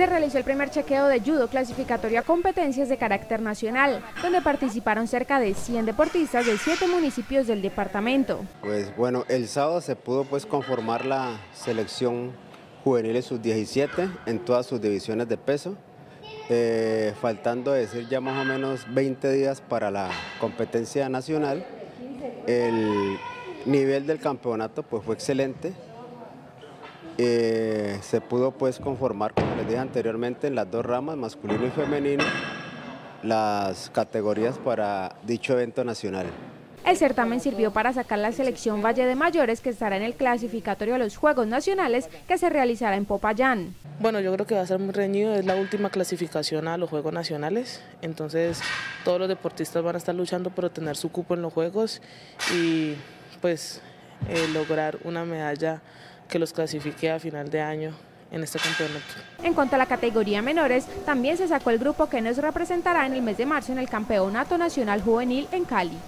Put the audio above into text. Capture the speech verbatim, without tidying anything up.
Se realizó el primer chequeo de judo clasificatorio a competencias de carácter nacional, donde participaron cerca de cien deportistas de siete municipios del departamento. Pues bueno, el sábado se pudo pues conformar la selección juvenil sub diecisiete en todas sus divisiones de peso, eh, faltando decir ya más o menos veinte días para la competencia nacional. El nivel del campeonato pues fue excelente. Eh, se pudo pues conformar, como les dije anteriormente, en las dos ramas, masculino y femenino, las categorías para dicho evento nacional. El certamen sirvió para sacar la selección Valle de Mayores, que estará en el clasificatorio a los Juegos Nacionales, que se realizará en Popayán. Bueno, yo creo que va a ser muy reñido, es la última clasificación a los Juegos Nacionales, entonces todos los deportistas van a estar luchando por obtener su cupo en los Juegos y pues eh, lograr una medalla que los clasifique a final de año en este campeonato. En cuanto a la categoría menores, también se sacó el grupo que nos representará en el mes de marzo en el Campeonato Nacional Juvenil en Cali.